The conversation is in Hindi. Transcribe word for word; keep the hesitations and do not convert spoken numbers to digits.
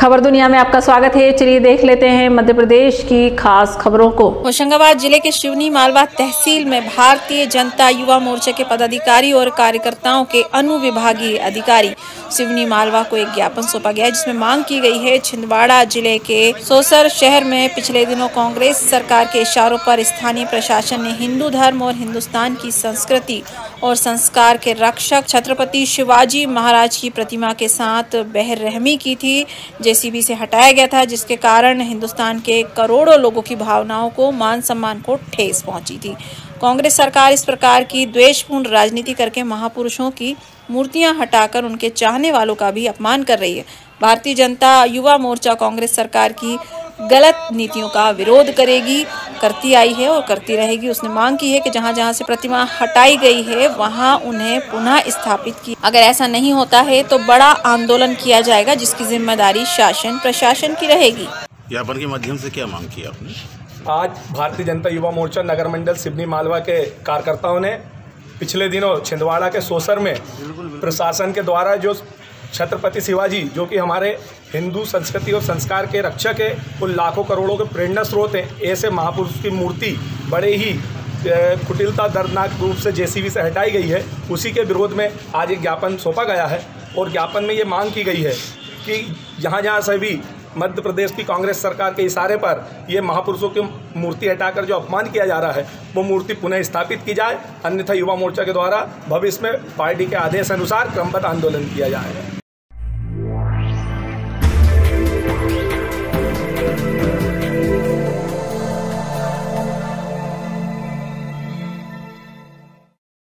खबर दुनिया में आपका स्वागत है। चलिए देख लेते हैं मध्य प्रदेश की खास खबरों को। होशंगाबाद जिले के शिवनी मालवा तहसील में भारतीय जनता युवा मोर्चा के पदाधिकारी और कार्यकर्ताओं के अनुविभागीय अधिकारी शिवनी मालवा को एक ज्ञापन सौंपा गया, जिसमें मांग की गई है छिंदवाड़ा जिले के सोसर शहर में पिछले दिनों कांग्रेस सरकार के इशारों पर स्थानीय प्रशासन ने हिंदू धर्म और हिंदुस्तान की संस्कृति और संस्कार के रक्षक छत्रपति शिवाजी महाराज की प्रतिमा के साथ बेरहमी की थी, जेसीबी से हटाया गया था, जिसके कारण हिंदुस्तान के करोड़ों लोगों की भावनाओं को, मान सम्मान को ठेस पहुंची थी। कांग्रेस सरकार इस प्रकार की द्वेषपूर्ण राजनीति करके महापुरुषों की मूर्तियां हटाकर उनके चाहने वालों का भी अपमान कर रही है। भारतीय जनता युवा मोर्चा कांग्रेस सरकार की गलत नीतियों का विरोध करेगी, करती आई है और करती रहेगी। उसने मांग की है कि जहां जहां से प्रतिमा हटाई गई है वहां उन्हें पुनः स्थापित की, अगर ऐसा नहीं होता है तो बड़ा आंदोलन किया जाएगा, जिसकी जिम्मेदारी शासन प्रशासन की रहेगी। ज्ञापन के माध्यम से क्या मांग की आपने? आज भारतीय जनता युवा मोर्चा नगर मंडल शिवनी मालवा के कार्यकर्ताओं ने पिछले दिनों छिंदवाड़ा के सोसर में प्रशासन के द्वारा जो छत्रपति शिवाजी, जो कि हमारे हिंदू संस्कृति और संस्कार के रक्षक है, उन लाखों करोड़ों के प्रेरणा स्रोत हैं, ऐसे महापुरुष की मूर्ति बड़े ही कुटिलता दर्दनाक रूप से जेसीबी से हटाई गई है। उसी के विरोध में आज एक ज्ञापन सौंपा गया है और ज्ञापन में ये मांग की गई है कि जहाँ जहाँ से भी मध्य प्रदेश की कांग्रेस सरकार के इशारे पर ये महापुरुषों की मूर्ति हटाकर जो अपमान किया जा रहा है, वो मूर्ति पुनः स्थापित की जाए, अन्यथा युवा मोर्चा के द्वारा भविष्य में पार्टी के आदेश अनुसार क्रमबद्ध आंदोलन किया जाएगा।